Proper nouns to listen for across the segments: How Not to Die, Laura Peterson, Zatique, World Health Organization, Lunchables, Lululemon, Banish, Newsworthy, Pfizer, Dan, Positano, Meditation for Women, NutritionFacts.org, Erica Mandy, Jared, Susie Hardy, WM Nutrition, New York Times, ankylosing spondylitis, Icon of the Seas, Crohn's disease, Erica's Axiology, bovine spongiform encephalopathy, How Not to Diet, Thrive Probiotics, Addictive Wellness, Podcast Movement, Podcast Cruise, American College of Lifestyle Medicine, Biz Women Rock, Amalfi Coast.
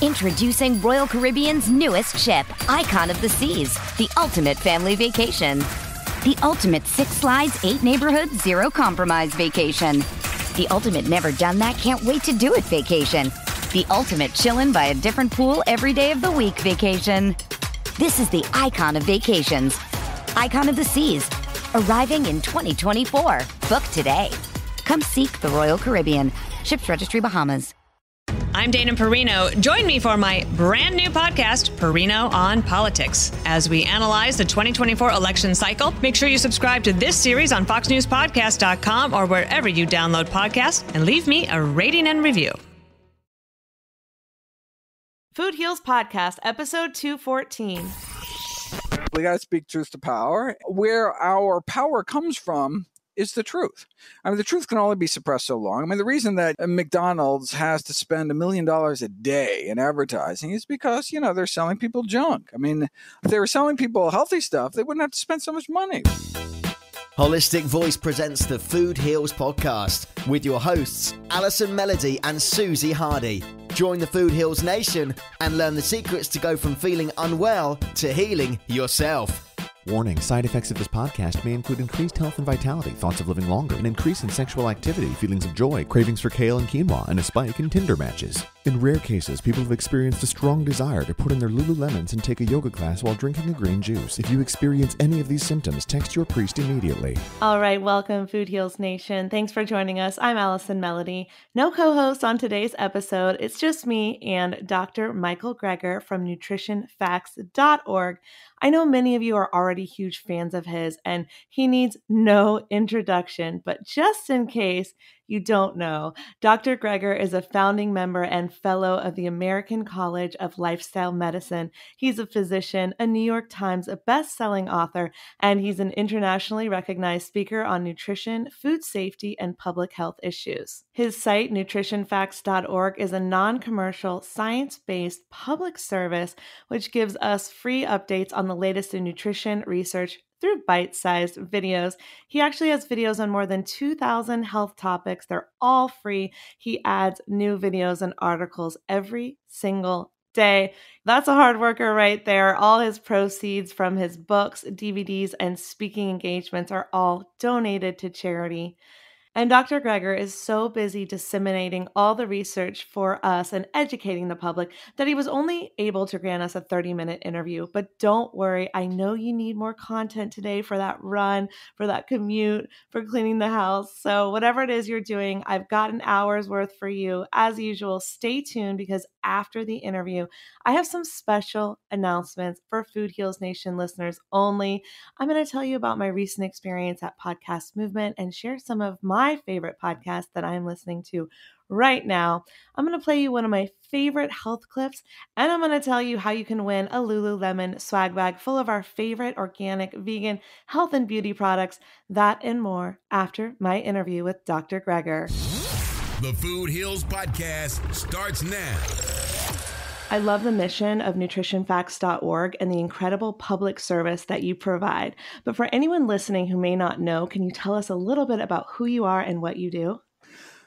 Introducing Royal Caribbean's newest ship, Icon of the Seas, the ultimate family vacation. The ultimate 6 slides, 8 neighborhoods, 0 compromise vacation. The ultimate never done that, can't wait to do it vacation. The ultimate chillin' by a different pool every day of the week vacation. This is the Icon of Vacations. Icon of the Seas. Arriving in 2024. Book today. Come seek the Royal Caribbean. Ships Registry, Bahamas. I'm Dana Perino. Join me for my brand new podcast, Perino on Politics. As we analyze the 2024 election cycle, make sure you subscribe to this series on foxnewspodcast.com or wherever you download podcasts, and leave me a rating and review. Food Heals Podcast, episode 214. We got to speak truth to power. Where our power comes from is the truth. I mean, the truth can only be suppressed so long. I mean, the reason that McDonald's has to spend $1 million a day in advertising is because, you know, they're selling people junk. I mean, if they were selling people healthy stuff, they wouldn't have to spend so much money. Holistic Voice presents the Food Heals Podcast with your hosts, Allison Melody and Susie Hardy. Join the Food Heals Nation and learn the secrets to go from feeling unwell to healing yourself. Warning, side effects of this podcast may include increased health and vitality, thoughts of living longer, an increase in sexual activity, feelings of joy, cravings for kale and quinoa, and a spike in Tinder matches. In rare cases, people have experienced a strong desire to put in their Lululemons and take a yoga class while drinking a green juice. If you experience any of these symptoms, text your priest immediately. All right, welcome, Food Heals Nation. Thanks for joining us. I'm Allison Melody. No co-host on today's episode. It's just me and Dr. Michael Greger from NutritionFacts.org. I know many of you are already huge fans of his, and he needs no introduction, but just in case you don't know, Dr. Greger is a founding member and fellow of the American College of Lifestyle Medicine. He's a physician, a New York Times best-selling author, and he's an internationally recognized speaker on nutrition, food safety, and public health issues. His site, NutritionFacts.org, is a non-commercial, science-based public service which gives us free updates on the latest in nutrition research through bite-sized videos. He actually has videos on more than 2,000 health topics. They're all free. He adds new videos and articles every single day. That's a hard worker right there. All his proceeds from his books, DVDs, and speaking engagements are all donated to charity. And Dr. Greger is so busy disseminating all the research for us and educating the public that he was only able to grant us a 30-minute interview. But don't worry, I know you need more content today for that run, for that commute, for cleaning the house. So whatever it is you're doing, I've got an hour's worth for you. As usual, stay tuned, because after the interview, I have some special announcements for Food Heals Nation listeners only. I'm going to tell you about my recent experience at Podcast Movement and share some of my favorite podcasts that I'm listening to right now. I'm going to play you one of my favorite health clips, and I'm going to tell you how you can win a Lululemon swag bag full of our favorite organic, vegan, health and beauty products. That and more after my interview with Dr. Greger. The Food Heals Podcast starts now. I love the mission of NutritionFacts.org and the incredible public service that you provide. But for anyone listening who may not know, can you tell us a little bit about who you are and what you do?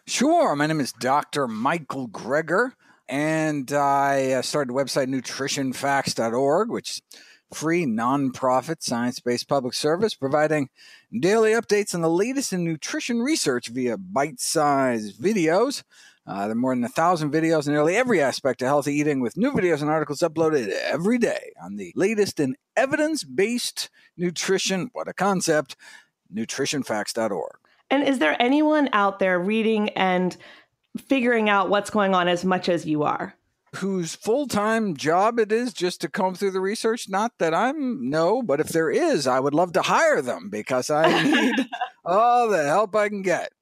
Sure. My name is Dr. Michael Greger, and I started the website NutritionFacts.org, which is free, nonprofit, science-based public service, providing daily updates on the latest in nutrition research via bite-sized videos. There are more than 1,000 videos in nearly every aspect of healthy eating, with new videos and articles uploaded every day on the latest in evidence-based nutrition. What a concept. NutritionFacts.org. And is there anyone out there reading and figuring out what's going on as much as you are, whose full-time job it is just to comb through the research? Not that I'm, no, but if there is, I would love to hire them, because I need all the help I can get.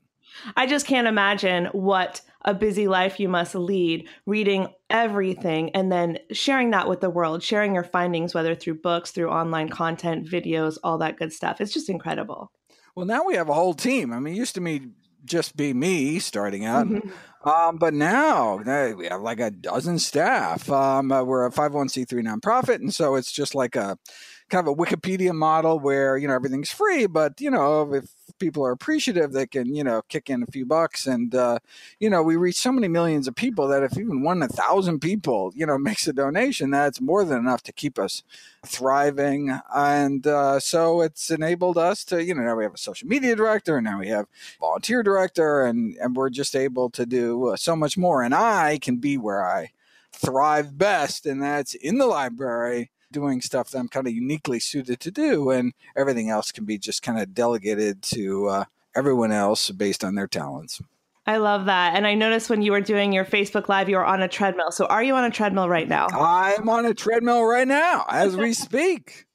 I just can't imagine what a busy life you must lead, reading everything and then sharing that with the world, sharing your findings, whether through books, through online content, videos, all that good stuff. It's just incredible. Well, now we have a whole team. I mean, it used to be just be me starting out. Mm-hmm. But now we have like a dozen staff. We're a 501c3 nonprofit. And so it's just like a kind of a Wikipedia model where, you know, everything's free, but, you know, if people are appreciative, they can, you know, kick in a few bucks. And, you know, we reach so many millions of people that if even 1,000 people, you know, makes a donation, that's more than enough to keep us thriving. And so it's enabled us to, you know, now we have a social media director, and now we have a volunteer director, and we're just able to do so much more. And I can be where I thrive best, and that's in the library, doing stuff that I'm kind of uniquely suited to do, and everything else can be just kind of delegated to everyone else based on their talents. I love that. And I noticed when you were doing your Facebook Live, you were on a treadmill. So are you on a treadmill right now? I'm on a treadmill right now as we speak.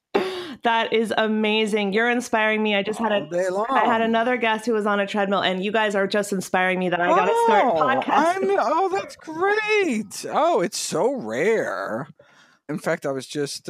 That is amazing. You're inspiring me. I just had another guest who was on a treadmill, and you guys are just inspiring me that I got to start podcasting. Oh, that's great. Oh, it's so rare. In fact, I was just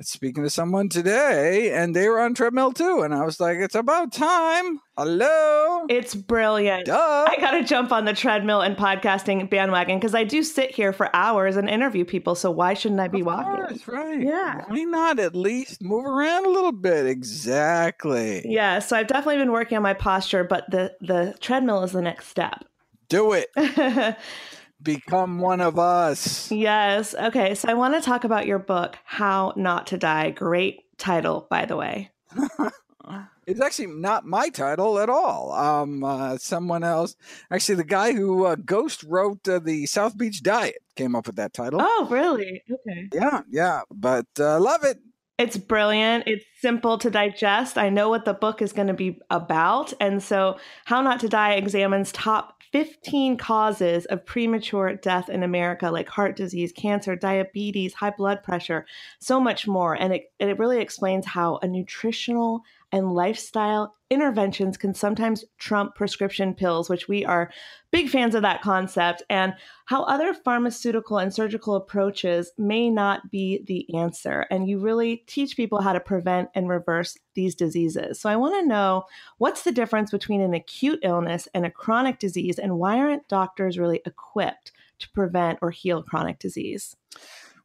speaking to someone today, and they were on treadmill too. And I was like, it's about time. Hello. It's brilliant. Duh. I got to jump on the treadmill and podcasting bandwagon, because I do sit here for hours and interview people. So why shouldn't I be walking? That's right. Yeah. Why not at least move around a little bit? Exactly. Yeah. So I've definitely been working on my posture, but the treadmill is the next step. Do it. Become one of us. Yes. Okay. So I want to talk about your book, How Not to Die. Great title, by the way. It's actually not my title at all. Someone else, actually, the guy who ghost wrote the South Beach Diet came up with that title. Oh, really? Okay. Yeah. Yeah. But love it. It's brilliant. It's simple to digest. I know what the book is going to be about. And so How Not to Die examines top 15 causes of premature death in America, like heart disease, cancer, diabetes, high blood pressure, so much more. And it really explains how a nutritional and lifestyle interventions can sometimes trump prescription pills, which we are big fans of that concept, and how other pharmaceutical and surgical approaches may not be the answer. And you really teach people how to prevent and reverse these diseases. So I want to know, what's the difference between an acute illness and a chronic disease, and why aren't doctors really equipped to prevent or heal chronic disease?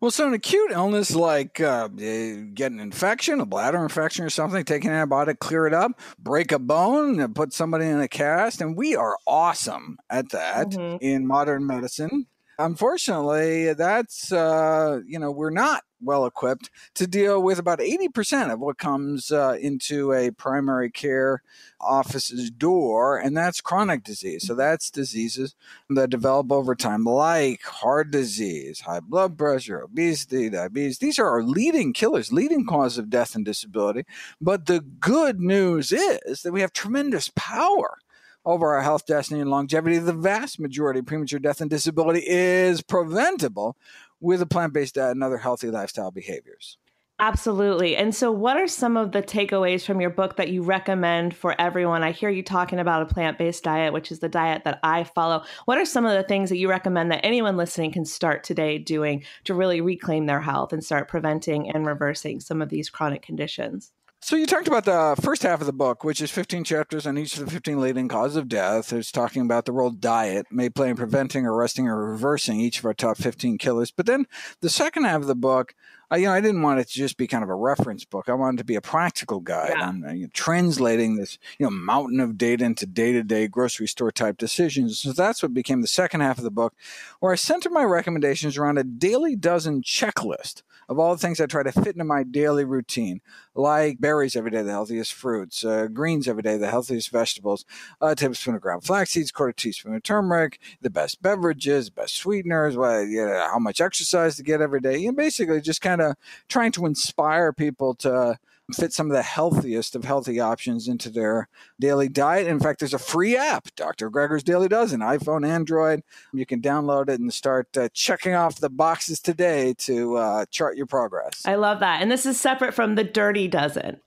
Well, so an acute illness like getting an infection, a bladder infection or something, take an antibiotic, clear it up, break a bone, and put somebody in a cast. And we are awesome at that in modern medicine. Unfortunately, that's, you know, we're not well equipped to deal with about 80% of what comes into a primary care office's door, and that's chronic disease. So that's diseases that develop over time, like heart disease, high blood pressure, obesity, diabetes. These are our leading killers, leading cause of death and disability. But the good news is that we have tremendous power over our health, destiny, and longevity. The vast majority of premature death and disability is preventable with a plant-based diet and other healthy lifestyle behaviors. Absolutely. And so what are some of the takeaways from your book that you recommend for everyone? I hear you talking about a plant-based diet, which is the diet that I follow. What are some of the things that you recommend that anyone listening can start today doing to really reclaim their health and start preventing and reversing some of these chronic conditions? So you talked about the first half of the book, which is 15 chapters on each of the 15 leading causes of death. It's talking about the role diet may play in preventing, arresting, or reversing each of our top 15 killers. But then the second half of the book, you know, I didn't want it to just be kind of a reference book. I wanted it to be a practical guide on translating this, you know, mountain of data into day-to-day grocery store type decisions. So that's what became the second half of the book, where I centered my recommendations around a Daily Dozen checklist of all the things I try to fit into my daily routine, like berries every day, the healthiest fruits, greens every day, the healthiest vegetables, a tablespoon of ground flax seeds, quarter teaspoon of turmeric, the best beverages, best sweeteners, how much exercise to get every day. You know, basically just kind of trying to inspire people to fit some of the healthiest of healthy options into their daily diet. In fact, there's a free app, Dr. Greger's Daily Dozen, iPhone, Android. You can download it and start checking off the boxes today to chart your progress. I love that. And this is separate from the Dirty Dozen.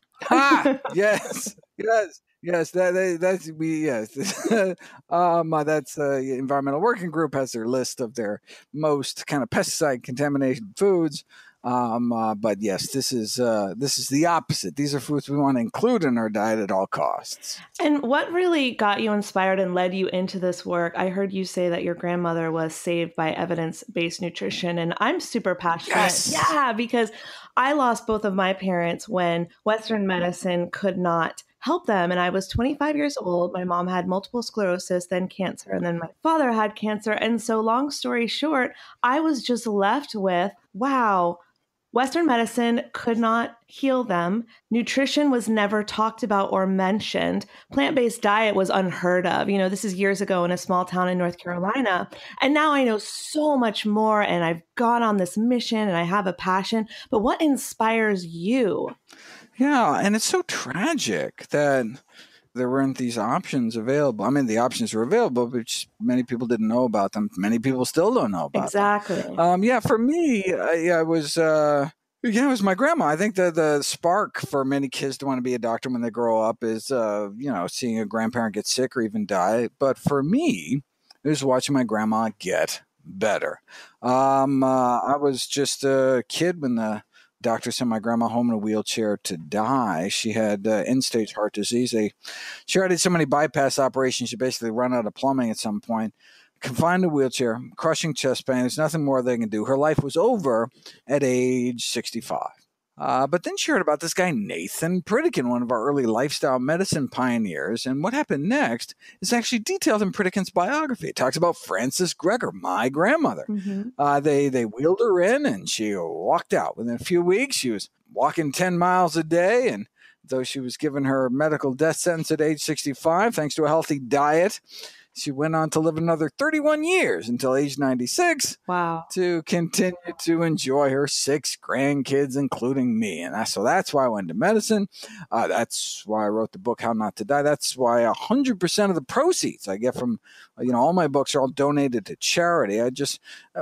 Yes. Environmental Working Group has their list of their most kind of pesticide contaminated foods. But yes, this is the opposite. These are foods we want to include in our diet at all costs. And what really got you inspired and led you into this work? I heard you say that your grandmother was saved by evidence-based nutrition, and I'm super passionate. Yes. Yeah, because I lost both of my parents when Western medicine could not help them. And I was 25 years old. My mom had multiple sclerosis, then cancer, and then my father had cancer. And so long story short, I was just left with, wow, Western medicine could not heal them. Nutrition was never talked about or mentioned. Plant-based diet was unheard of. You know, this is years ago in a small town in North Carolina. And now I know so much more, and I've gone on this mission and I have a passion. But what inspires you? Yeah, and it's so tragic that there weren't these options available. I mean, the options were available, but many people didn't know about them. Many people still don't know about them. Exactly. Yeah, for me, it was my grandma. I think the spark for many kids to want to be a doctor when they grow up is, seeing a grandparent get sick or even die. But for me, it was watching my grandma get better. I was just a kid when the doctor sent my grandma home in a wheelchair to die. She had end-stage heart disease. She already had so many bypass operations, she basically ran out of plumbing at some point. Confined to a wheelchair, crushing chest pain. There's nothing more they can do. Her life was over at age 65. But then she heard about this guy, Nathan Pritikin, one of our early lifestyle medicine pioneers. And what happened next is actually detailed in Pritikin's biography. It talks about Frances Greger, my grandmother. Mm-hmm. They wheeled her in and she walked out. Within a few weeks, she was walking 10 miles a day. And though she was given her medical death sentence at age 65, thanks to a healthy diet, she went on to live another 31 years until age 96. Wow. To continue to enjoy her 6 grandkids, including me. And so that's why I went to medicine. That's why I wrote the book, How Not to Die. That's why 100% of the proceeds I get from, all my books are all donated to charity. I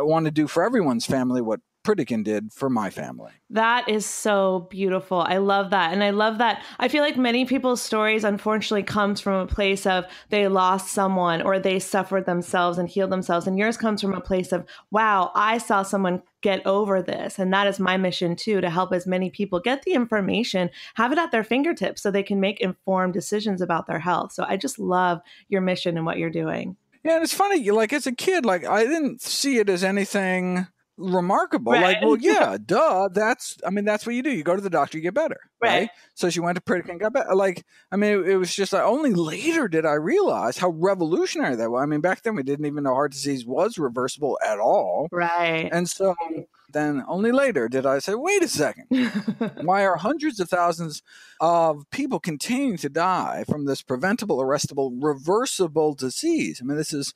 want to do for everyone's family what Pritikin did for my family. That is so beautiful. I love that. And I love that. I feel like many people's stories, unfortunately, comes from a place of they lost someone or they suffered themselves and healed themselves. And yours comes from a place of, wow, I saw someone get over this. And that is my mission too, to help as many people get the information, have it at their fingertips so they can make informed decisions about their health. So I just love your mission and what you're doing. Yeah. And it's funny, as a kid, I didn't see it as anything remarkable, right? That's what you do. You go to the doctor, you get better, right? So she went to Pritikin and got better. It was just only later did I realize how revolutionary that was. Back then we didn't even know heart disease was reversible at all, right? And so then only later did I say, wait a second, why are hundreds of thousands of people continuing to die from this preventable, arrestable, reversible disease? This is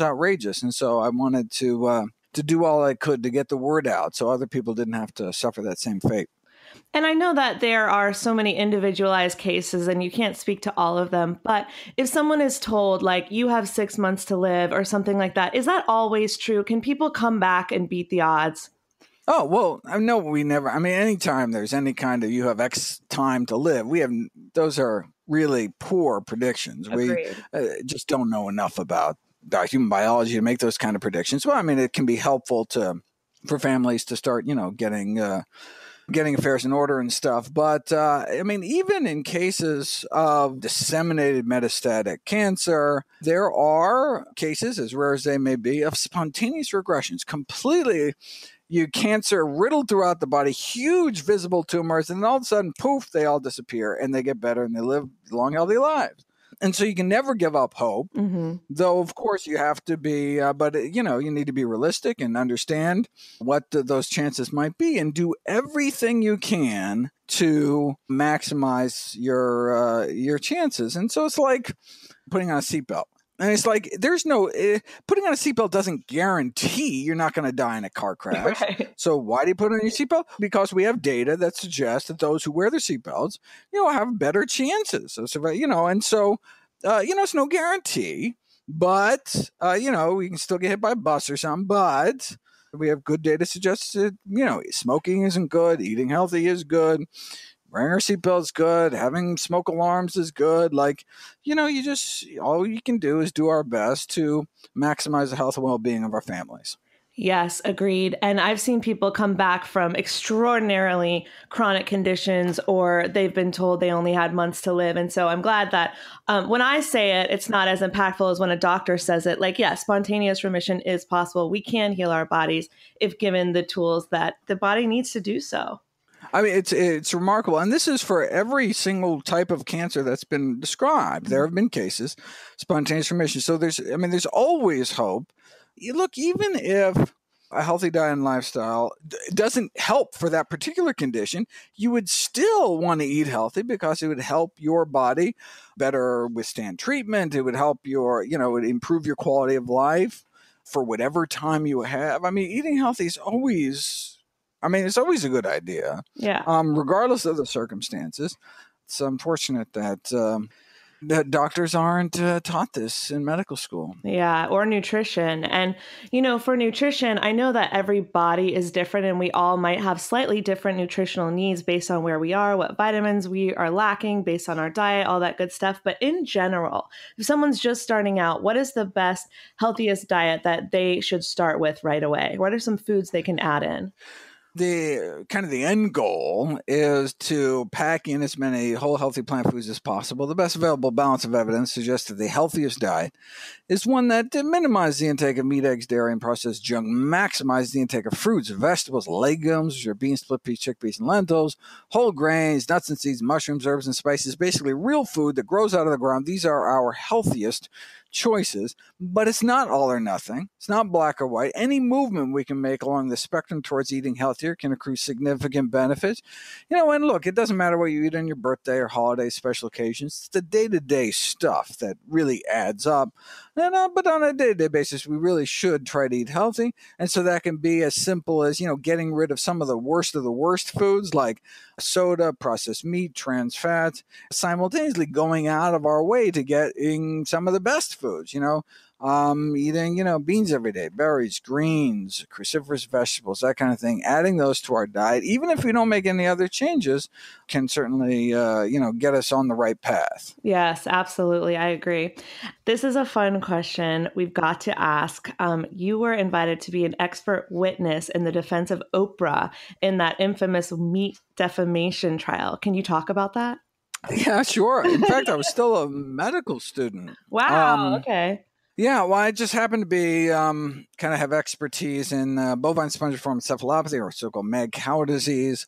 outrageous. And so I wanted to do all I could to get the word out so other people didn't have to suffer that same fate. And I know that there are so many individualized cases and you can't speak to all of them, but if someone is told you have 6 months to live or something like that, is that always true? Can people come back and beat the odds? Oh, well, no, we never. Anytime there's any kind of you have X time to live, those are really poor predictions. Agreed. We just don't know enough about human biology to make those kind of predictions. Well, it can be helpful for families to start, getting affairs in order and stuff. But even in cases of disseminated metastatic cancer, there are cases, as rare as they may be, of spontaneous regressions, completely cancer riddled throughout the body, huge visible tumors, and all of a sudden, poof, they all disappear and they get better and they live long, healthy lives. And so you can never give up hope, mm-hmm. Though, of course, you have to be, you need to be realistic and understand what those chances might be and do everything you can to maximize your chances. And so it's like putting on a seatbelt. And it's like, putting on a seatbelt doesn't guarantee you're not going to die in a car crash. Right. So why do you put on your seatbelt? Because we have data that suggests that those who wear their seatbelts, have better chances of surviving, and so, it's no guarantee, but, we can still get hit by a bus or something, but we have good data suggests that, smoking isn't good, eating healthy is good. Wearing our seatbelt is good. Having smoke alarms is good. All you can do is do our best to maximize the health and well-being of our families. Yes, agreed. And I've seen people come back from extraordinarily chronic conditions, or they've been told they only had months to live. And so I'm glad that when I say it, it's not as impactful as when a doctor says it. Like, yes, spontaneous remission is possible. We can heal our bodies if given the tools that the body needs to do so. I mean, it's remarkable. And this is for every single type of cancer that's been described. There have been cases, spontaneous remission. So there's always hope. Look, even if a healthy diet and lifestyle doesn't help for that particular condition, you would still want to eat healthy because it would help your body better withstand treatment. It would help it would improve your quality of life for whatever time you have. I mean, eating healthy is always a good idea, regardless of the circumstances. It's unfortunate that doctors aren't taught this in medical school. Yeah, or nutrition. And, for nutrition, I know that every body is different and we all might have slightly different nutritional needs based on where we are, what vitamins we are lacking, based on our diet, all that good stuff. But in general, if someone's just starting out, what is the best, healthiest diet that they should start with right away? What are some foods they can add in? The end goal is to pack in as many whole healthy plant foods as possible. The best available balance of evidence suggests that the healthiest diet is one that minimizes the intake of meat, eggs, dairy, and processed junk, maximizes the intake of fruits, vegetables, legumes, your beans, split peas, chickpeas, and lentils, whole grains, nuts and seeds, mushrooms, herbs, and spices, basically real food that grows out of the ground. These are our healthiest choices, but it's not all or nothing. It's not black or white. Any movement we can make along the spectrum towards eating healthier can accrue significant benefits. And look, it doesn't matter what you eat on your birthday or holidays, special occasions. It's the day-to-day stuff that really adds up. But on a day-to-day basis, we really should try to eat healthy. And so that can be as simple as, getting rid of some of the worst foods like soda, processed meat, trans fats, simultaneously going out of our way to getting some of the best foods, eating, beans every day, berries, greens, cruciferous vegetables, that kind of thing. Adding those to our diet, even if we don't make any other changes, can certainly, get us on the right path. Yes, absolutely. I agree. This is a fun question we've got to ask. You were invited to be an expert witness in the defense of Oprah in that infamous meat defamation trial. Can you talk about that? Yeah, sure. In fact, I was still a medical student. Wow. Okay. Yeah, well, I just happen to be kind of have expertise in bovine spongiform encephalopathy, or so-called mad cow disease.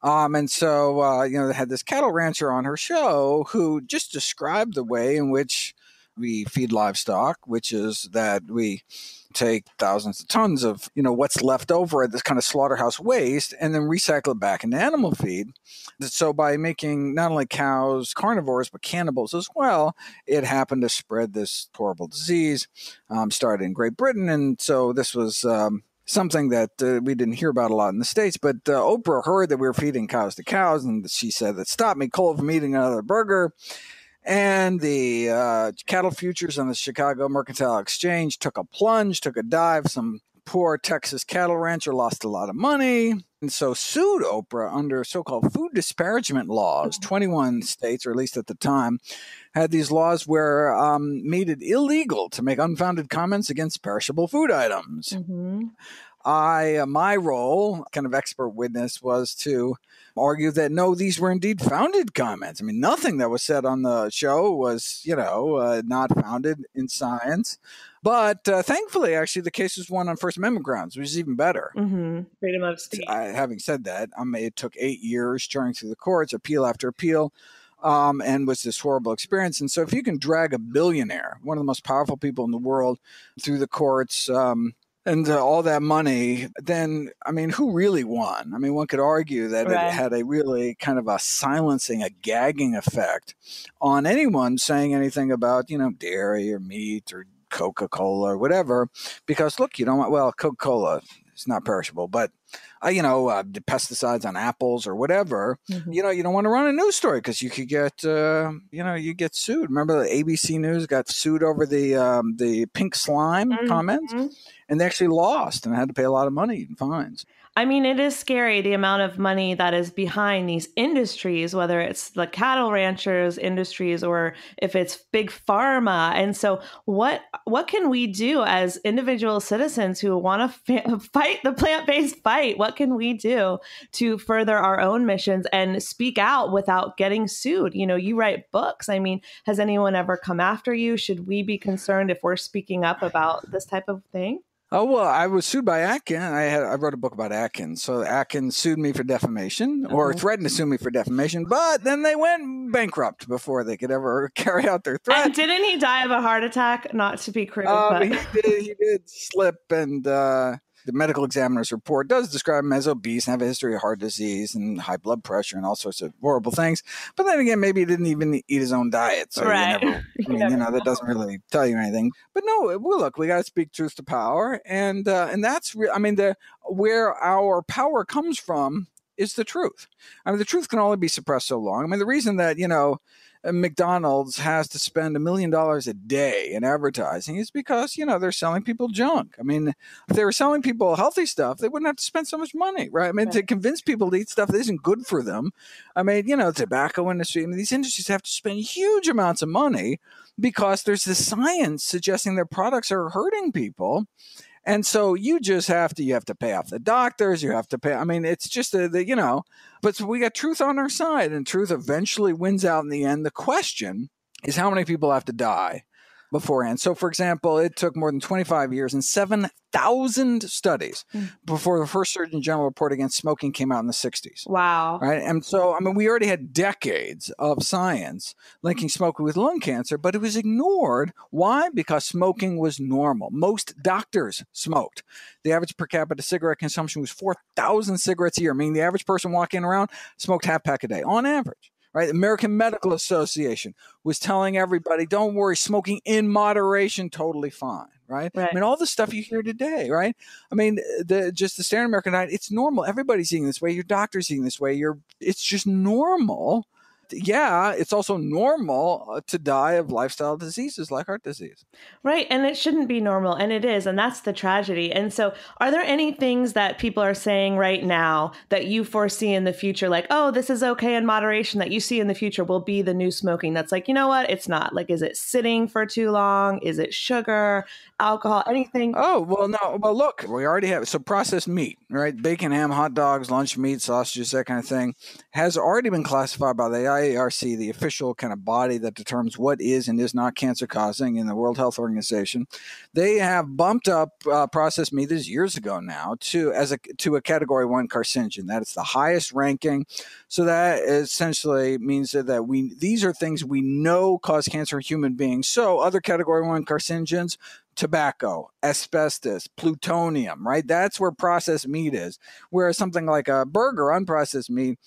And so, they had this cattle rancher on her show who just described the way in which we feed livestock, which is that we take thousands of tons of, what's left over at this kind of slaughterhouse waste and then recycle it back into animal feed. So by making not only cows carnivores, but cannibals as well, it happened to spread this horrible disease, started in Great Britain. And so this was something that we didn't hear about a lot in the States, but Oprah heard that we were feeding cows to cows. And she said that stopped me cold from eating another burger. And the cattle futures on the Chicago Mercantile Exchange took a dive. Some poor Texas cattle rancher lost a lot of money and so sued Oprah under so-called food disparagement laws. 21 states, or at least at the time, had these laws where made it illegal to make unfounded comments against perishable food items. Mm-hmm. My role, kind of expert witness, was to argue that, no, these were indeed founded comments. I mean, nothing that was said on the show was, not founded in science. But thankfully, actually, the case was won on First Amendment grounds, which is even better. Mm-hmm. Freedom of speech. Having said that, it took 8 years churning through the courts, appeal after appeal, and was this horrible experience. And so if you can drag a billionaire, one of the most powerful people in the world, through the courts, and all that money, then, who really won? One could argue that It had a really kind of a silencing, a gagging effect on anyone saying anything about, dairy or meat or Coca-Cola or whatever, because look, Coca-Cola It's not perishable, but pesticides on apples or whatever. Mm-hmm. You know, you don't want to run a news story because you could get, you get sued. Remember, the ABC News got sued over the pink slime mm-hmm. comments, and they actually lost and had to pay a lot of money in fines. I mean, it is scary, the amount of money that is behind these industries, whether it's the cattle ranchers industries or if it's big pharma. And so what can we do as individual citizens who want to fight the plant-based fight? What can we do to further our own missions and speak out without getting sued? You know, you write books. I mean, has anyone ever come after you? Should we be concerned if we're speaking up about this type of thing? Oh, well, I was sued by Atkins. I wrote a book about Atkins. So Atkins sued me for defamation or threatened to sue me for defamation, but then they went bankrupt before they could ever carry out their threat. And didn't he die of a heart attack? Not to be crude, but... He did slip, and the medical examiner's report does describe him as obese and have a history of heart disease and high blood pressure and all sorts of horrible things. But then again, maybe he didn't even eat his own diet. So right. you never know. That doesn't really tell you anything. But no, well, look, we got to speak truth to power. And that's, where our power comes from is the truth. The truth can only be suppressed so long. The reason that, McDonald's has to spend $1 million a day in advertising is because, they're selling people junk. If they were selling people healthy stuff, they wouldn't have to spend so much money, right? Right. To convince people to eat stuff that isn't good for them. Tobacco industry, these industries have to spend huge amounts of money because there's this science suggesting their products are hurting people. And so you have to pay off the doctors, it's just but we got truth on our side, and truth eventually wins out in the end. The question is how many people have to die beforehand. So for example, it took more than 25 years and 7,000 studies before the first Surgeon General report against smoking came out in the 60s. Wow. Right. And so, we already had decades of science linking smoking with lung cancer, but it was ignored. Why? Because smoking was normal. Most doctors smoked. The average per capita cigarette consumption was 4,000 cigarettes a year, meaning the average person walking around smoked half pack a day on average. Right, American Medical Association was telling everybody, don't worry, smoking in moderation, totally fine, right? All the stuff you hear today, right? The standard American diet, it's normal. Everybody's eating this way. Your doctor's eating this way. It's just normal. Yeah, it's also normal to die of lifestyle diseases like heart disease. Right. And it shouldn't be normal. And it is. And that's the tragedy. And so are there any things that people are saying right now that you foresee in the future, like, oh, this is okay in moderation, that you see in the future will be the new smoking? That's like, you know what? It's not. Like, is it sitting for too long? Is it sugar, alcohol, anything? Oh, well, no. Well, look, we already have. So processed meat, right? Bacon, ham, hot dogs, lunch meat, sausages, that kind of thing has already been classified by the IARC, the official kind of body that determines what is and is not cancer causing in the World Health Organization. They have bumped up processed meat years ago now to a Category 1 carcinogen. That is the highest ranking. So that essentially means that these are things we know cause cancer in human beings. So other Category 1 carcinogens, tobacco, asbestos, plutonium, right? That's where processed meat is. Whereas something like a burger, unprocessed meat,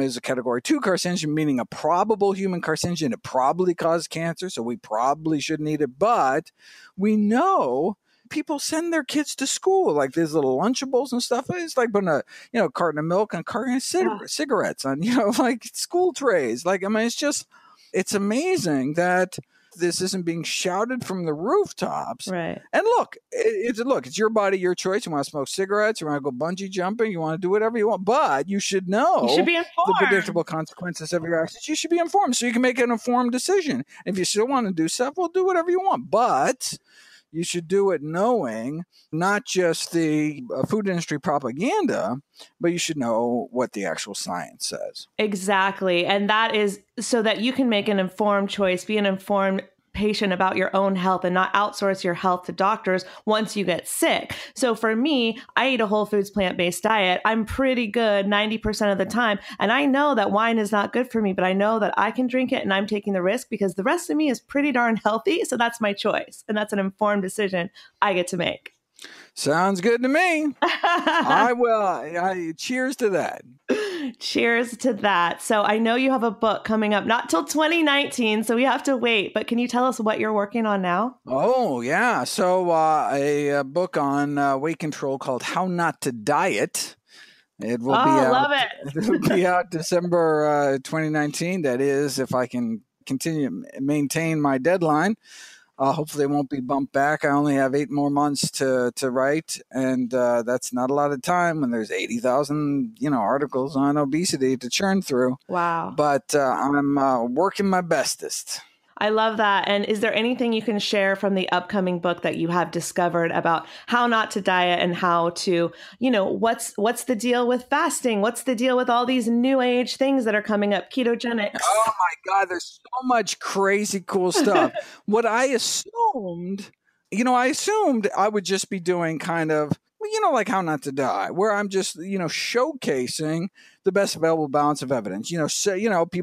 is a Category 2 carcinogen, meaning a probable human carcinogen. It probably caused cancer, so we probably shouldn't eat it. But we know people send their kids to school, like these little Lunchables and stuff. It's like putting a carton of milk and a carton of cigarettes on school trays. It's amazing that this isn't being shouted from the rooftops. Right. And look, it's your body, your choice. You want to smoke cigarettes, you want to go bungee jumping, you want to do whatever you want, but you should know the predictable consequences of your actions. You should be informed so you can make an informed decision. If you still want to do stuff, well, do whatever you want, but you should do it knowing not just the food industry propaganda, but you should know what the actual science says. Exactly. And that is so that you can make an informed choice, be an informed patient about your own health, and not outsource your health to doctors once you get sick. So for me, I eat a whole foods plant-based diet. I'm pretty good 90% of the time. And I know that wine is not good for me, but I know that I can drink it and I'm taking the risk because the rest of me is pretty darn healthy. So that's my choice. And that's an informed decision I get to make. Sounds good to me. Cheers to that. Cheers to that. So I know you have a book coming up, not till 2019, so we have to wait, but can you tell us what you're working on now? Oh, yeah. So a book on weight control called How Not to Diet. It will be out, love it. It will be out December 2019. That is, if I can continue maintain my deadline. Hopefully it won't be bumped back. I only have 8 more months to write, and that's not a lot of time when there's 80,000 articles on obesity to churn through. Wow. But I'm working my bestest. I love that. And is there anything you can share from the upcoming book that you have discovered about how not to diet and how to, what's the deal with fasting? What's the deal with all these new age things that are coming up? Ketogenics. Oh my God, there's so much crazy cool stuff. What I assumed, I would just be doing kind of, like How Not to Die, where I'm just, showcasing the best available balance of evidence. People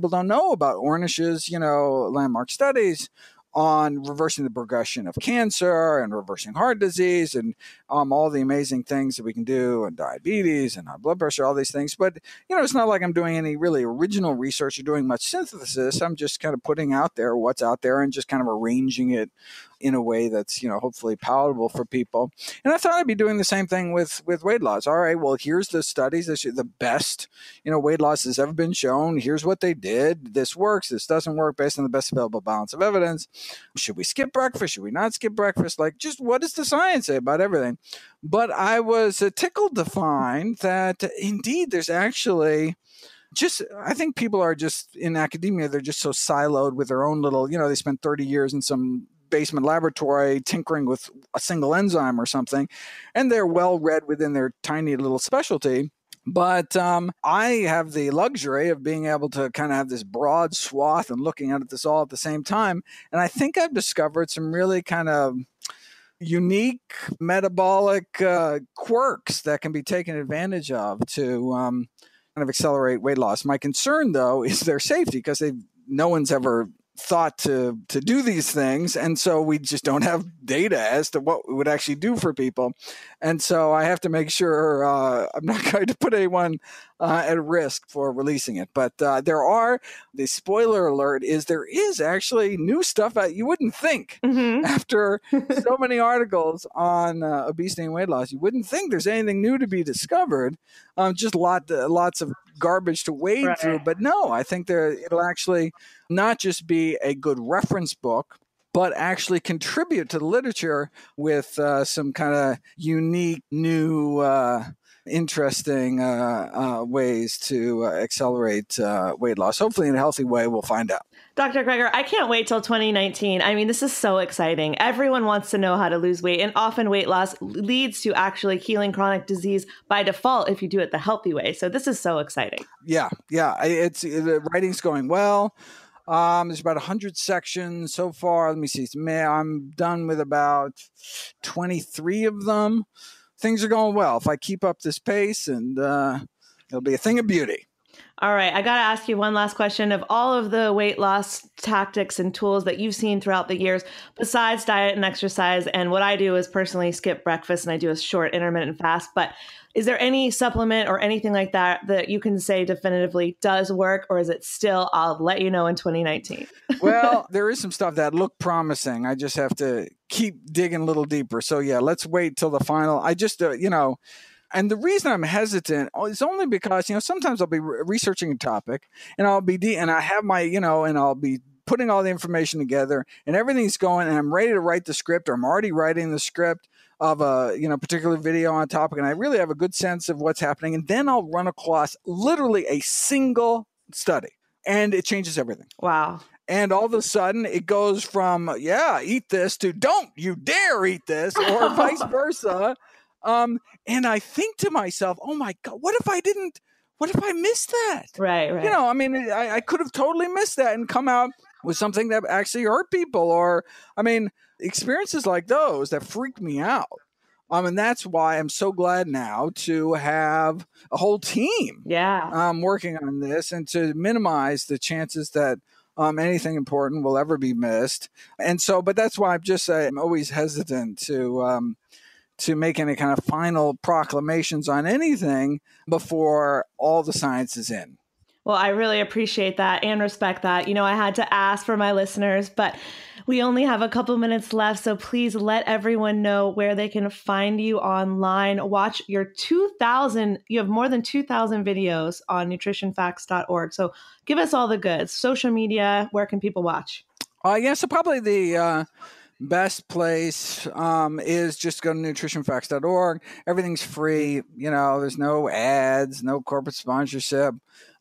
don't know about Ornish's, landmark studies on reversing the progression of cancer and reversing heart disease and all the amazing things that we can do, and diabetes and high blood pressure, all these things. But, it's not like I'm doing any really original research or doing much synthesis. I'm just kind of putting out there what's out there and just kind of arranging it in a way that's, hopefully palatable for people. And I thought I'd be doing the same thing with weight loss. All right, well, here's the studies. This is the best, weight loss has ever been shown. Here's what they did. This works. This doesn't work based on the best available balance of evidence. Should we skip breakfast? Should we not skip breakfast? Like, just what does the science say about everything? But I was tickled to find that indeed there's actually I think people are just in academia, they're just so siloed with their own little, they spent 30 years in some basement laboratory tinkering with a single enzyme or something, and they're well read within their tiny little specialty. But I have the luxury of being able to kind of have this broad swath and looking at this all at the same time. And I think I've discovered some really kind of unique metabolic quirks that can be taken advantage of to kind of accelerate weight loss. My concern, though, is their safety, because no one's ever thought to do these things. And so we just don't have data as to what it would actually do for people. And so I have to make sure I'm not going to put anyone at risk for releasing it. But the spoiler alert is there is actually new stuff out you wouldn't think after so many articles on obesity and weight loss. You wouldn't think there's anything new to be discovered. Just lots of garbage to wade through. But no, I think it'll actually not just be a good reference book, but actually contribute to the literature with some kind of unique, new, interesting ways to accelerate weight loss. Hopefully in a healthy way, we'll find out. Dr. Greger, I can't wait till 2019. I mean, this is so exciting. Everyone wants to know how to lose weight, and often weight loss leads to actually healing chronic disease by default if you do it the healthy way. So this is so exciting. Yeah. The writing's going well. There's about 100 sections so far. Let me see. I'm done with about 23 of them. Things are going well. If I keep up this pace, and it'll be a thing of beauty. All right. I got to ask you one last question. Of all of the weight loss tactics and tools that you've seen throughout the years, besides diet and exercise, and what I do is personally skip breakfast and I do a short intermittent fast, but is there any supplement or anything like that that you can say definitively does work, or is it still, I'll let you know in 2019? Well, there is some stuff that looked promising. I just have to keep digging a little deeper. So yeah, let's wait till the final. I just, and the reason I'm hesitant is only because, sometimes I'll be researching a topic and I'll be, and I have my, and I'll be putting all the information together and everything's going and I'm ready to write the script, or I'm already writing the script of a particular video on a topic, and I really have a good sense of what's happening. And then I'll run across literally a single study and it changes everything. Wow. And all of a sudden it goes from, yeah, eat this to don't you dare eat this, or vice versa. And I think to myself, oh my God, what if I missed that? Right. I could have totally missed that and come out with something that actually hurt people. Or, experiences like those that freak me out. And that's why I'm so glad now to have a whole team working on this, and to minimize the chances that anything important will ever be missed. And so, but that's why I'm always hesitant to make any kind of final proclamations on anything before all the science is in. Well, I really appreciate that and respect that. You know, I had to ask for my listeners, but we only have a couple minutes left. So please let everyone know where they can find you online. Watch your 2,000, you have more than 2,000 videos on NutritionFacts.org. So give us all the goods. Social media, where can people watch? Yeah, so probably the best place is just go to NutritionFacts.org. Everything's free. You know, there's no ads, no corporate sponsorship.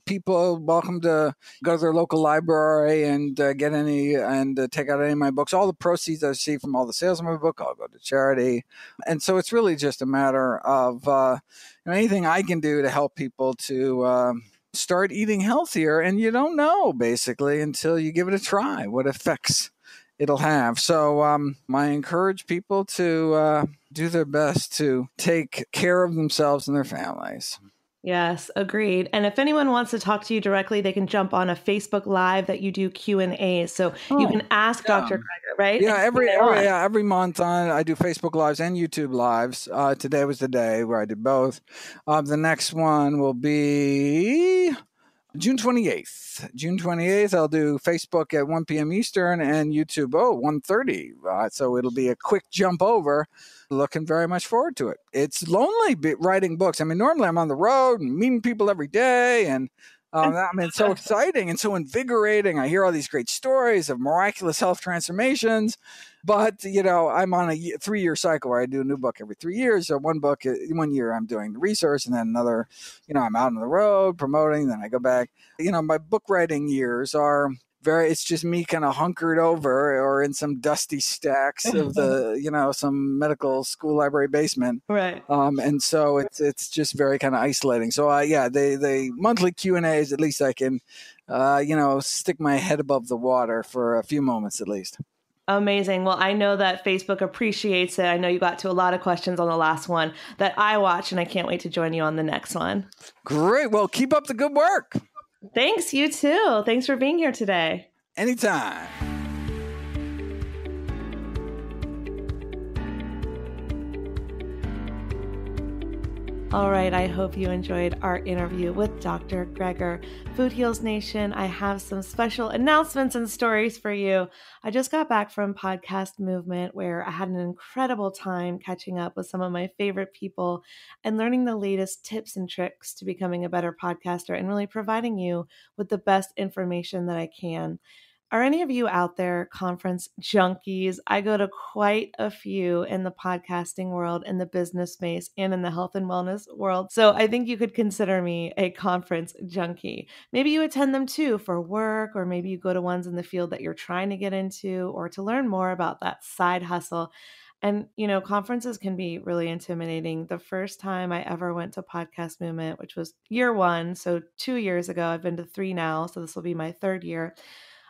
People welcome to go to their local library and get any and take out any of my books. All the proceeds I see from all the sales of my book, I'll go to charity. And so it's really just a matter of you know, anything I can do to help people to start eating healthier. And you don't know, basically, until you give it a try, what effects it'll have. So I encourage people to do their best to take care of themselves and their families. Yes, agreed. And if anyone wants to talk to you directly, they can jump on a Facebook Live that you do Q&As. So you can ask Dr. Greger, right? Yeah, every month I do Facebook Lives and YouTube Lives. Today was the day where I did both. The next one will be June 28th. June 28th, I'll do Facebook at 1 p.m. Eastern and YouTube, 1:30. So it'll be a quick jump over. Looking very much forward to it. It's lonely writing books. I mean, normally I'm on the road and meeting people every day. And it's so exciting and so invigorating. I hear all these great stories of miraculous health transformations. But, you know, I'm on a 3-year cycle where I do a new book every 3 years. So one year I'm doing the research and then another, you know, I'm out on the road promoting. Then I go back. You know, my book writing years are it's just me kind of hunkered over or in some dusty stacks of some medical school library basement. Right. And so it's just very kind of isolating. So the monthly Q&As, at least I can, stick my head above the water for a few moments at least. Amazing. Well, I know that Facebook appreciates it. I know you got to a lot of questions on the last one that I watch, and I can't wait to join you on the next one. Great. Well, keep up the good work. Thanks, you too. Thanks for being here today. Anytime. All right, I hope you enjoyed our interview with Dr. Greger. Food Heals Nation, I have some special announcements and stories for you. I just got back from Podcast Movement, where I had an incredible time catching up with some of my favorite people and learning the latest tips and tricks to becoming a better podcaster and really providing you with the best information that I can. Are any of you out there conference junkies? I go to quite a few in the podcasting world, in the business space, and in the health and wellness world. So I think you could consider me a conference junkie. Maybe you attend them too for work, or maybe you go to ones in the field that you're trying to get into or to learn more about that side hustle. And, you know, conferences can be really intimidating. The first time I ever went to Podcast Movement, which was year one, so 2 years ago, I've been to 3 now, so this will be my 3rd year.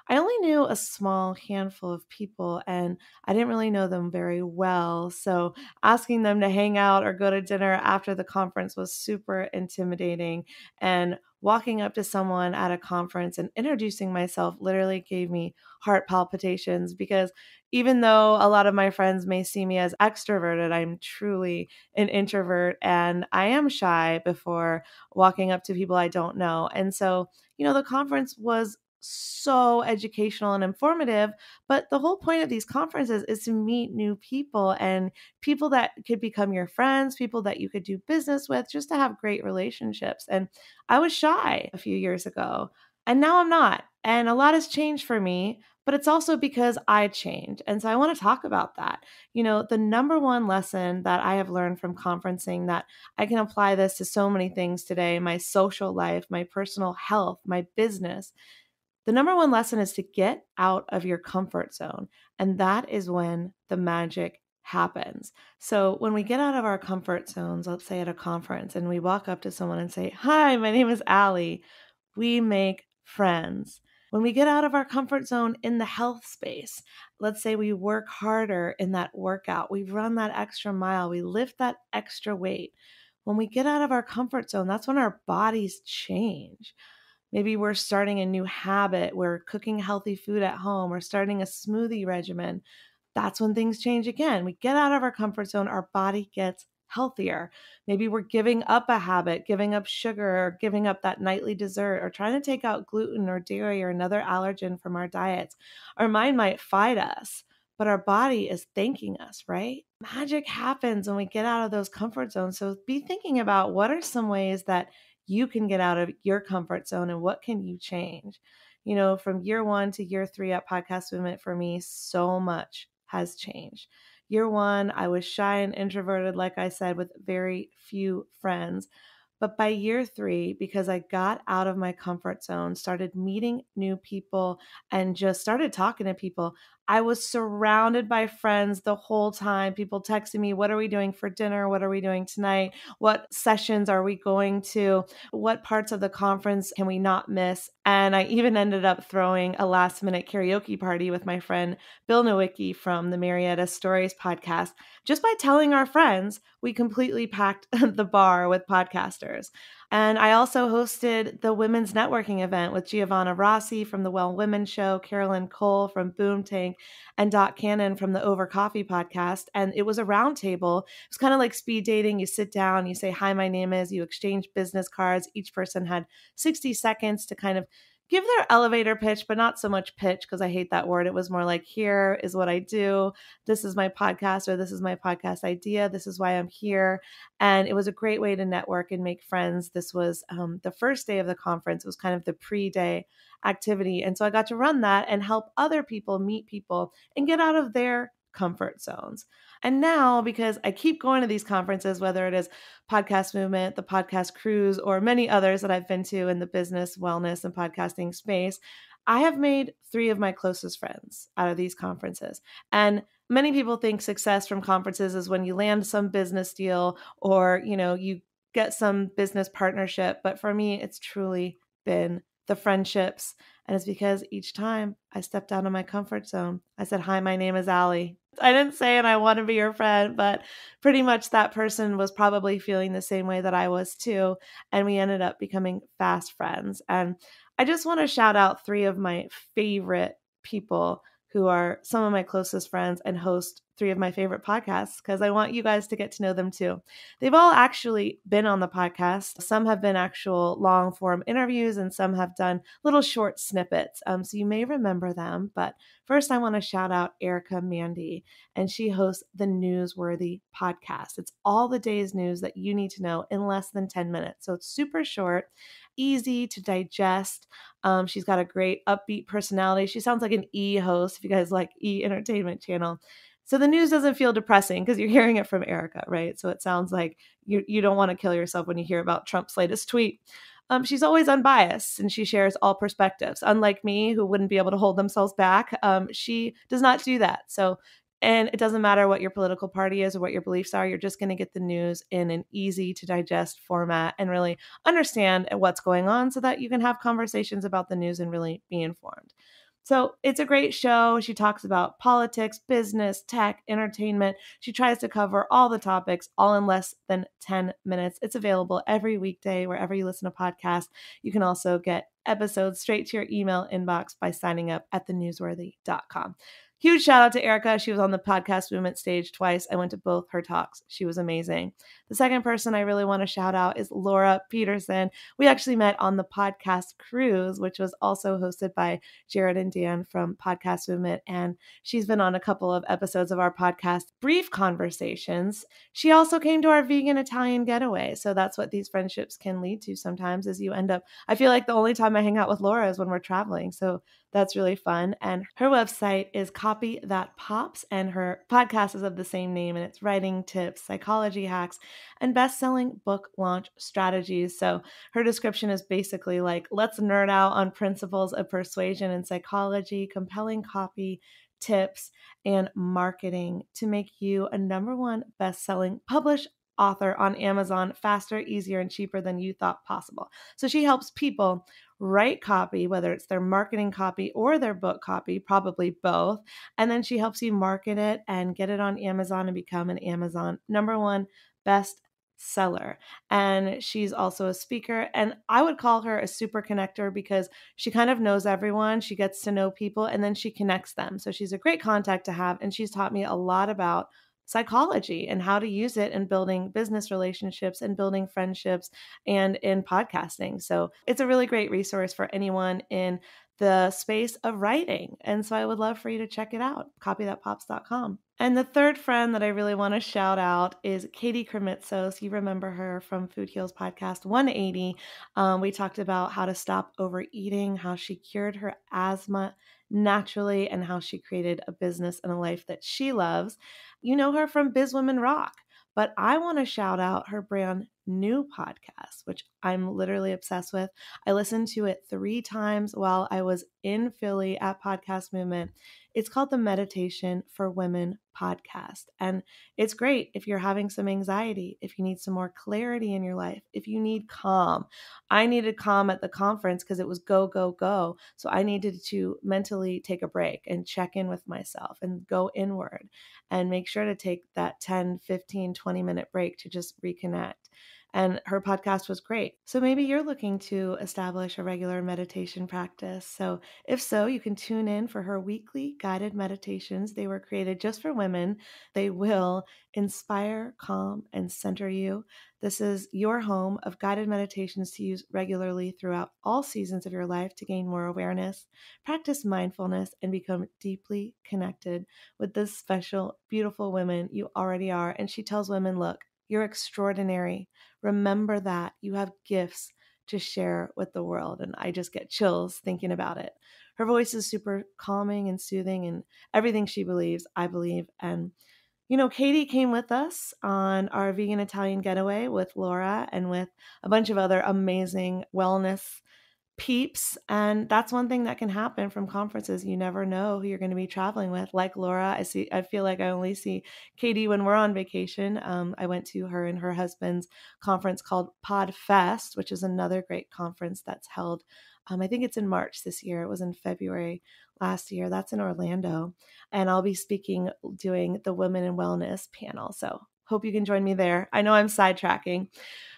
I only knew a small handful of people and I didn't really know them very well. So asking them to hang out or go to dinner after the conference was super intimidating. And walking up to someone at a conference and introducing myself literally gave me heart palpitations, because even though a lot of my friends may see me as extroverted, I'm truly an introvert and I am shy before walking up to people I don't know. And so, you know, the conference was so educational and informative, but the whole point of these conferences is to meet new people, and people that could become your friends, people that you could do business with, just to have great relationships. And I was shy a few years ago, and now I'm not. And a lot has changed for me, but it's also because I changed. And so I want to talk about that. You know, the number one lesson that I have learned from conferencing, that I can apply this to so many things today, my social life, my personal health, my business. The number one lesson is to get out of your comfort zone. And that is when the magic happens. So when we get out of our comfort zones, let's say at a conference, and we walk up to someone and say, "Hi, my name is Allie," we make friends. When we get out of our comfort zone in the health space, let's say we work harder in that workout, we run that extra mile, we lift that extra weight. When we get out of our comfort zone, that's when our bodies change. Maybe we're starting a new habit. We're cooking healthy food at home. We're starting a smoothie regimen. that's when things change again. We get out of our comfort zone, our body gets healthier. Maybe we're giving up a habit, giving up sugar, or giving up that nightly dessert, or trying to take out gluten or dairy or another allergen from our diets. Our mind might fight us, but our body is thanking us, right? Magic happens when we get out of those comfort zones. So be thinking about what are some ways that you can get out of your comfort zone and what can you change? You know, from year one to year three at Podcast Movement, for me, so much has changed. Year one, I was shy and introverted, like I said, with very few friends. But by year three, because I got out of my comfort zone, started meeting new people and just started talking to people, I was surrounded by friends the whole time. People texting me, what are we doing for dinner? What are we doing tonight? What sessions are we going to? What parts of the conference can we not miss? And I even ended up throwing a last minute karaoke party with my friend Bill Nowicki from the Marietta Stories podcast. Just by telling our friends, we completely packed the bar with podcasters. And I also hosted the women's networking event with Giovanna Rossi from the Well Women Show, Carolyn Cole from Boom Tank, and Doc Cannon from the Over Coffee podcast. And it was a roundtable. It was kind of like speed dating. You sit down, you say, hi, my name is, you exchange business cards. Each person had 60 seconds to kind of give their elevator pitch, but not so much pitch because I hate that word. It was more like, here is what I do. This is my podcast, or this is my podcast idea. This is why I'm here. And it was a great way to network and make friends. This was the first day of the conference. It was kind of the pre-day activity. And so I got to run that and help other people meet people and get out of their comfort zones. And now, because I keep going to these conferences, whether it is Podcast Movement, the Podcast Cruise, or many others that I've been to in the business, wellness, and podcasting space, I have made three of my closest friends out of these conferences. And many people think success from conferences is when you land some business deal or, you know, you get some business partnership. But for me, it's truly been the friendships. And it's because each time I stepped out of my comfort zone, I said, hi, my name is Allie. I didn't say, and I want to be your friend, but pretty much that person was probably feeling the same way that I was too. And we ended up becoming fast friends. And I just want to shout out three of my favorite people who are some of my closest friends and host three of my favorite podcasts, because I want you guys to get to know them too. They've all actually been on the podcast. Some have been actual long form interviews and some have done little short snippets. So you may remember them, but first I want to shout out Erica Mandy, and she hosts the Newsworthy podcast. It's all the day's news that you need to know in less than 10 minutes. So it's super short, easy to digest. She's got a great upbeat personality. She sounds like an E host, if you guys like E Entertainment Channel. So the news doesn't feel depressing because you're hearing it from Erica, right? So it sounds like you don't want to kill yourself when you hear about Trump's latest tweet. She's always unbiased and she shares all perspectives. Unlike me, who wouldn't be able to hold themselves back, she does not do that. And it doesn't matter what your political party is or what your beliefs are. You're just going to get the news in an easy to digest format and really understand what's going on so that you can have conversations about the news and really be informed. So it's a great show. She talks about politics, business, tech, entertainment. She tries to cover all the topics, all in less than 10 minutes. It's available every weekday, wherever you listen to podcasts. You can also get episodes straight to your email inbox by signing up at thenewsworthy.com. Huge shout out to Erica. She was on the Podcast Movement stage twice. I went to both her talks. She was amazing. The second person I really want to shout out is Laura Peterson. We actually met on the Podcast Cruise, which was also hosted by Jared and Dan from Podcast Movement. And she's been on a couple of episodes of our podcast, Brief Conversations. She also came to our vegan Italian getaway. So that's what these friendships can lead to sometimes is you end up, I feel like the only time I hang out with Laura is when we're traveling. So that's really fun. And her website is Copy That Pops, and her podcast is of the same name, and it's writing tips, psychology hacks, and best-selling book launch strategies. So her description is basically like, let's nerd out on principles of persuasion and psychology, compelling copy, tips, and marketing to make you a number one best-selling published author on Amazon faster, easier, and cheaper than you thought possible. So she helps people write copy, whether it's their marketing copy or their book copy, probably both. And then she helps you market it and get it on Amazon and become an Amazon number one best seller. And she's also a speaker. And I would call her a super connector because she kind of knows everyone. She gets to know people and then she connects them. So she's a great contact to have. And she's taught me a lot about psychology and how to use it in building business relationships and building friendships and in podcasting. So it's a really great resource for anyone in the space of writing. And so I would love for you to check it out. CopyThatPops.com. And the third friend that I really want to shout out is Katie Kremitzos. You remember her from Food Heals Podcast 180. We talked about how to stop overeating, how she cured her asthma naturally, and how she created a business and a life that she loves. You know her from Biz Women Rock. But I want to shout out her brand new podcast, which I'm literally obsessed with. I listened to it 3 times while I was in Philly at Podcast Movement. It's called the Meditation for Women podcast. And it's great if you're having some anxiety, if you need some more clarity in your life, if you need calm. I needed calm at the conference because it was go, go, go. So I needed to mentally take a break and check in with myself and go inward and make sure to take that 10, 15, 20-minute break to just reconnect. And her podcast was great. So maybe you're looking to establish a regular meditation practice. So if so, you can tune in for her weekly guided meditations. They were created just for women. They will inspire, calm, and center you. This is your home of guided meditations to use regularly throughout all seasons of your life to gain more awareness, practice mindfulness, and become deeply connected with the special, beautiful women you already are. And she tells women, look, you're extraordinary. Remember that you have gifts to share with the world. And I just get chills thinking about it. Her voice is super calming and soothing, and everything she believes, I believe. And, you know, Katie came with us on our vegan Italian getaway with Laura and with a bunch of other amazing wellness peeps. And that's one thing that can happen from conferences. You never know who you're going to be traveling with. Like Laura, I feel like I only see Katie when we're on vacation. I went to her and her husband's conference called PodFest, which is another great conference that's held. I think it's in March this year. It was in February last year. That's in Orlando. And I'll be speaking, doing the Women in Wellness panel. So hope you can join me there. I know I'm sidetracking.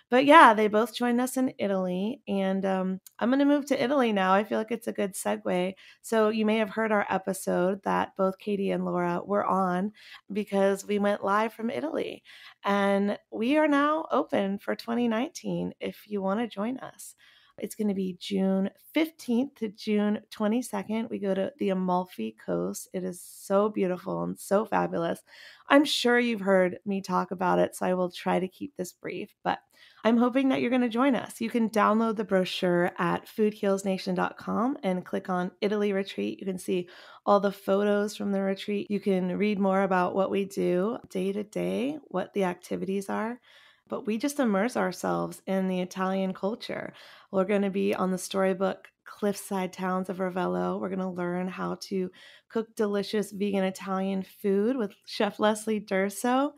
But yeah, they both joined us in Italy, and I'm going to move to Italy now. I feel like it's a good segue. So you may have heard our episode that both Katie and Laura were on because we went live from Italy, and we are now open for 2019 if you want to join us. It's going to be June 15th to June 22nd. We go to the Amalfi Coast. It is so beautiful and so fabulous. I'm sure you've heard me talk about it, so I will try to keep this brief, but I'm hoping that you're going to join us. You can download the brochure at foodhealsnation.com and click on Italy Retreat. You can see all the photos from the retreat. You can read more about what we do day to day, what the activities are. But we just immerse ourselves in the Italian culture. We're going to be on the storybook cliffside towns of Ravello. We're going to learn how to cook delicious vegan Italian food with Chef Leslie Durso.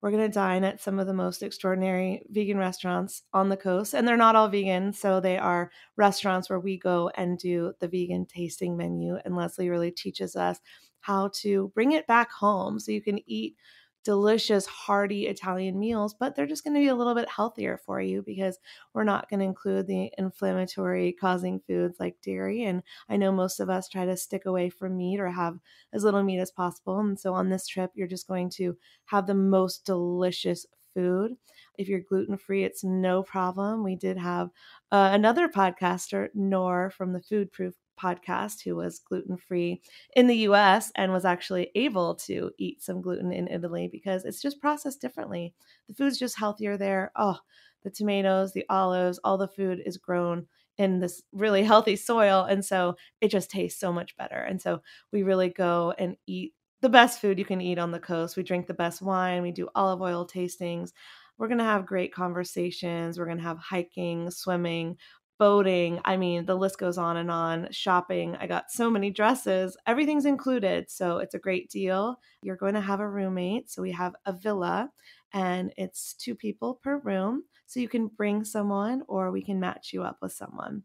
We're going to dine at some of the most extraordinary vegan restaurants on the coast. And they're not all vegan, so they are restaurants where we go and do the vegan tasting menu. And Leslie really teaches us how to bring it back home so you can eat delicious, hearty Italian meals, but they're just going to be a little bit healthier for you because we're not going to include the inflammatory causing foods like dairy. And I know most of us try to stick away from meat or have as little meat as possible. And so on this trip, you're just going to have the most delicious food. If you're gluten-free, it's no problem. We did have another podcaster, Noor, from the Food Proof podcast, who was gluten-free in the US and was actually able to eat some gluten in Italy because it's just processed differently. The food's just healthier there. Oh, the tomatoes, the olives, all the food is grown in this really healthy soil. And so it just tastes so much better. And so we really go and eat the best food you can eat on the coast. We drink the best wine. We do olive oil tastings. We're going to have great conversations. We're going to have hiking, swimming, boating. I mean, the list goes on and on. Shopping. I got so many dresses. Everything's included. So it's a great deal. You're going to have a roommate. So we have a villa and it's 2 people per room. So you can bring someone or we can match you up with someone.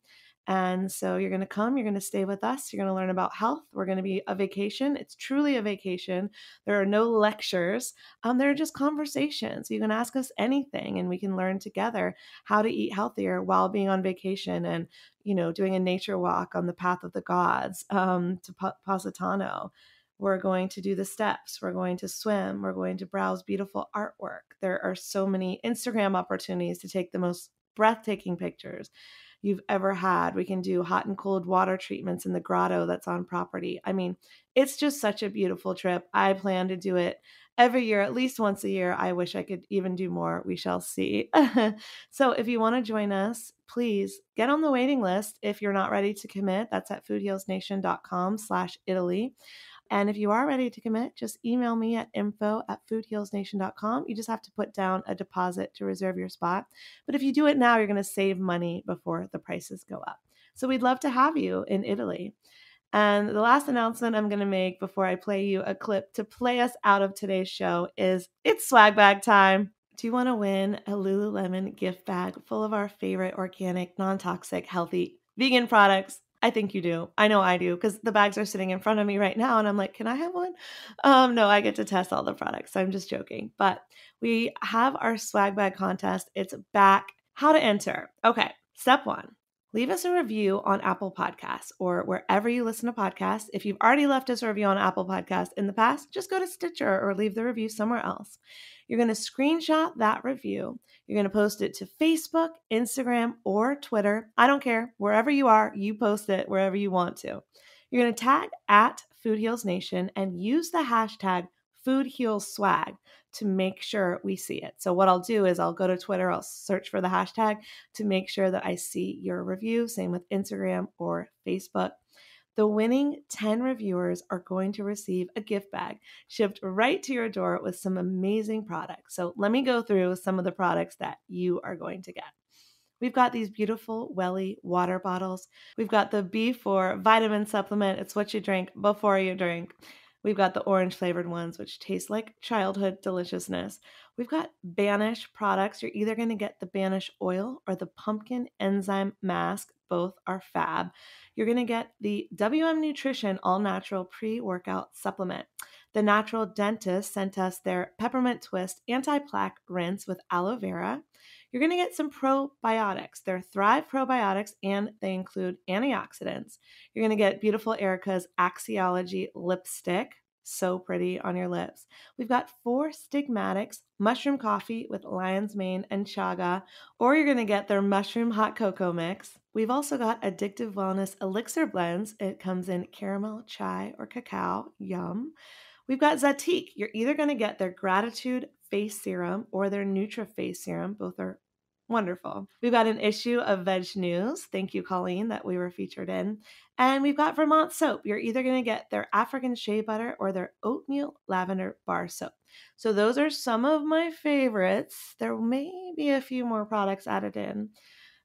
And so you're going to come, you're going to stay with us. You're going to learn about health. We're going to be a vacation. It's truly a vacation. There are no lectures. There are just conversations. You can ask us anything and we can learn together how to eat healthier while being on vacation and, you know, doing a nature walk on the path of the gods to Positano. We're going to do the steps. We're going to swim. We're going to browse beautiful artwork. There are so many Instagram opportunities to take the most breathtaking pictures you've ever had. We can do hot and cold water treatments in the grotto that's on property. I mean, it's just such a beautiful trip. I plan to do it every year, at least once a year. I wish I could even do more. We shall see. So if you want to join us, please get on the waiting list. If you're not ready to commit, that's at foodhealsnation.com/Italy. And if you are ready to commit, just email me at info@foodhealsnation.com. You just have to put down a deposit to reserve your spot. But if you do it now, you're going to save money before the prices go up. So we'd love to have you in Italy. And the last announcement I'm going to make before I play you a clip to play us out of today's show is it's swag bag time. Do you want to win a Lululemon gift bag full of our favorite organic, non-toxic, healthy, vegan products? I think you do. I know I do because the bags are sitting in front of me right now and I'm like, can I have one? No, I get to test all the products. So I'm just joking. But we have our swag bag contest. It's back. How to enter. Okay. Step one. Leave us a review on Apple Podcasts or wherever you listen to podcasts. If you've already left us a review on Apple Podcasts in the past, just go to Stitcher or leave the review somewhere else. You're going to screenshot that review. You're going to post it to Facebook, Instagram, or Twitter. I don't care. Wherever you are, you post it wherever you want to. You're going to tag at Food Heals Nation and use the hashtag #FoodHealsSwag to make sure we see it. So what I'll do is I'll go to Twitter, I'll search for the hashtag to make sure that I see your review. Same with Instagram or Facebook. The winning 10 reviewers are going to receive a gift bag shipped right to your door with some amazing products. So let me go through some of the products that you are going to get. We've got these beautiful Welly water bottles. We've got the B4 vitamin supplement. It's what you drink before you drink. We've got the orange flavored ones, which taste like childhood deliciousness. We've got Banish products. You're either going to get the Banish oil or the pumpkin enzyme mask. Both are fab. You're going to get the WM Nutrition All Natural Pre-Workout Supplement. The Natural Dentist sent us their Peppermint Twist Anti-Plaque Rinse with Aloe Vera. You're going to get some probiotics. They're Thrive probiotics and they include antioxidants. You're going to get beautiful Erica's Axiology lipstick. So pretty on your lips. We've got 4 Stigmatics, mushroom coffee with lion's mane and chaga, or you're going to get their mushroom hot cocoa mix. We've also got Addictive Wellness Elixir Blends. It comes in caramel, chai, or cacao. Yum. We've got Zatique. You're either going to get their Gratitude Face Serum or their Nutra Face Serum. Both are wonderful. We've got an issue of Veg News. Thank you, Colleen, that we were featured in. And we've got Vermont Soap. You're either going to get their African Shea Butter or their Oatmeal Lavender Bar Soap. So those are some of my favorites. There may be a few more products added in.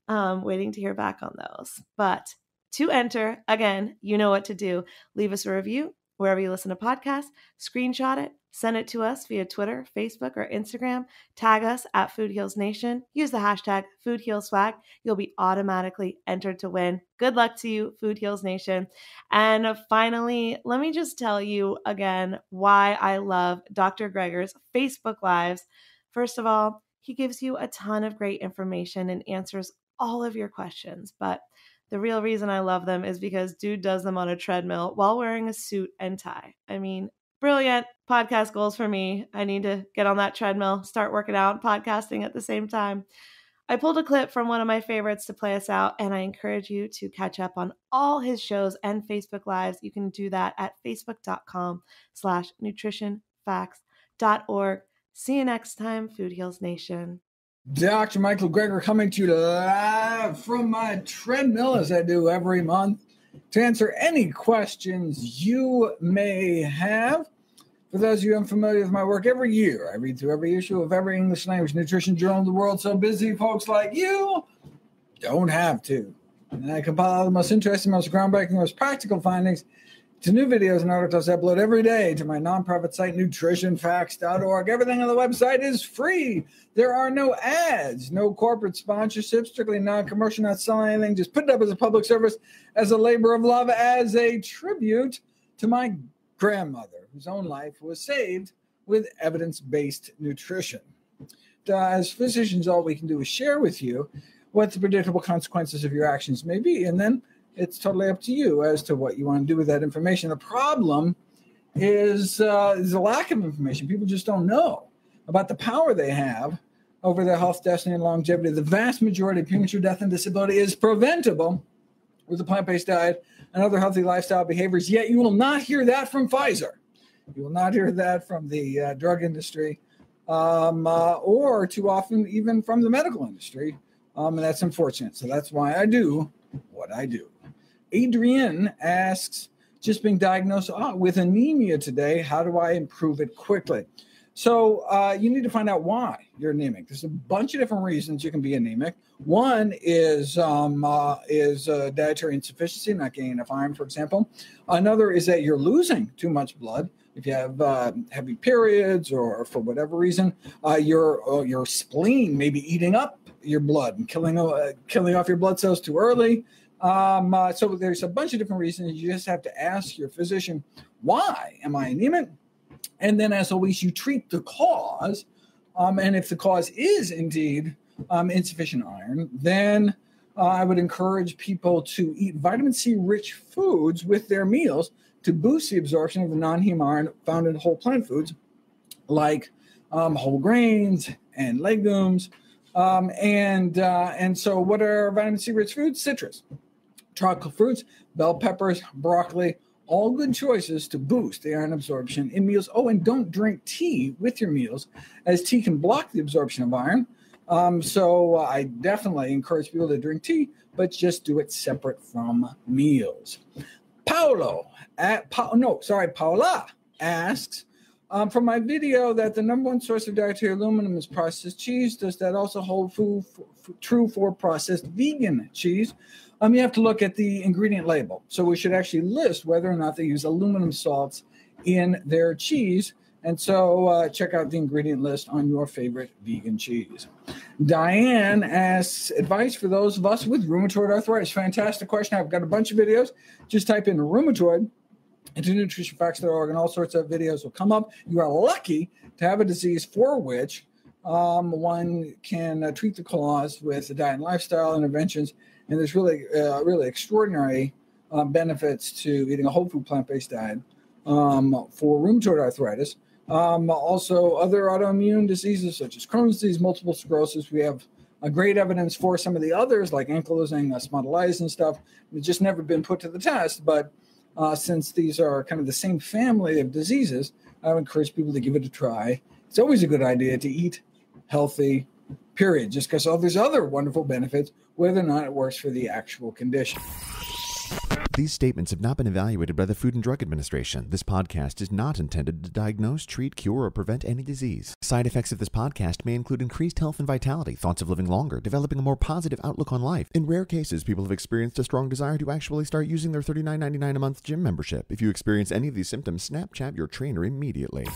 Waiting to hear back on those. But to enter, again, you know what to do. Leave us a review wherever you listen to podcasts. Screenshot it. Send it to us via Twitter, Facebook, or Instagram. Tag us at Food Heals Nation. Use the hashtag #FoodHealsSwag. You'll be automatically entered to win. Good luck to you, Food Heals Nation. And finally, let me just tell you again why I love Dr. Greger's Facebook Lives. First of all, he gives you a ton of great information and answers all of your questions, but the real reason I love them is because dude does them on a treadmill while wearing a suit and tie. I mean, brilliant podcast goals for me. I need to get on that treadmill, start working out, podcasting at the same time. I pulled a clip from one of my favorites to play us out, and I encourage you to catch up on all his shows and Facebook Lives. You can do that at facebook.com/NutritionFacts.org. See you next time, Food Heals Nation. Dr. Michael Greger coming to you live from my treadmill, as I do every month, to answer any questions you may have. For those of you unfamiliar with my work, every year I read through every issue of every English language nutrition journal in the world. So busy folks like you don't have to. And I compile the most interesting, most groundbreaking, most practical findings to new videos and articles I upload every day to my nonprofit site, NutritionFacts.org. Everything on the website is free. There are no ads, no corporate sponsorships, strictly non-commercial, not selling anything. Just put it up as a public service, as a labor of love, as a tribute to my grandmother, whose own life was saved with evidence-based nutrition. As physicians, all we can do is share with you what the predictable consequences of your actions may be, and then it's totally up to you as to what you want to do with that information. The problem is a lack of information. People just don't know about the power they have over their health, destiny, and longevity. The vast majority of premature death and disability is preventable with a plant-based diet and other healthy lifestyle behaviors, yet you will not hear that from Pfizer. You will not hear that from the drug industry or too often even from the medical industry, and that's unfortunate. So that's why I do what I do. Adrienne asks, just being diagnosed with anemia today, how do I improve it quickly? So you need to find out why you're anemic. There's a bunch of different reasons you can be anemic. One is dietary insufficiency, not getting enough iron, for example. Another is that you're losing too much blood. If you have heavy periods or for whatever reason, your spleen may be eating up your blood and killing off your blood cells too early. So there's a bunch of different reasons. You just have to ask your physician, why am I anemic? And then, as always, you treat the cause. And if the cause is indeed insufficient iron, then I would encourage people to eat vitamin C-rich foods with their meals to boost the absorption of the non-heme iron found in whole plant foods like whole grains and legumes. And so what are vitamin C-rich foods? Citrus, tropical fruits, bell peppers, broccoli, all good choices to boost the iron absorption in meals. Oh, and don't drink tea with your meals, as tea can block the absorption of iron. So I definitely encourage people to drink tea, but just do it separate from meals. Paola asks, from my video that the number one source of dietary aluminum is processed cheese, does that also hold true for processed vegan cheese? You have to look at the ingredient label. So we should actually list whether or not they use aluminum salts in their cheese. And so check out the ingredient list on your favorite vegan cheese. Diane asks, advice for those of us with rheumatoid arthritis. Fantastic question. I've got a bunch of videos. Just type in rheumatoid into NutritionFacts.org and all sorts of videos will come up. You are lucky to have a disease for which one can treat the cause with the diet and lifestyle interventions. And there's really extraordinary benefits to eating a whole food plant-based diet for rheumatoid arthritis. Also, other autoimmune diseases such as Crohn's disease, multiple sclerosis. We have great evidence for some of the others like ankylosing spondylitis and stuff. It's just never been put to the test. But since these are kind of the same family of diseases, I would encourage people to give it a try. It's always a good idea to eat healthy, period, just because all these other wonderful benefits, whether or not it works for the actual condition. These statements have not been evaluated by the Food and Drug Administration. This podcast is not intended to diagnose, treat, cure, or prevent any disease. Side effects of this podcast may include increased health and vitality, thoughts of living longer, developing a more positive outlook on life. In rare cases, people have experienced a strong desire to actually start using their $39.99 a month gym membership. If you experience any of these symptoms, Snapchat your trainer immediately.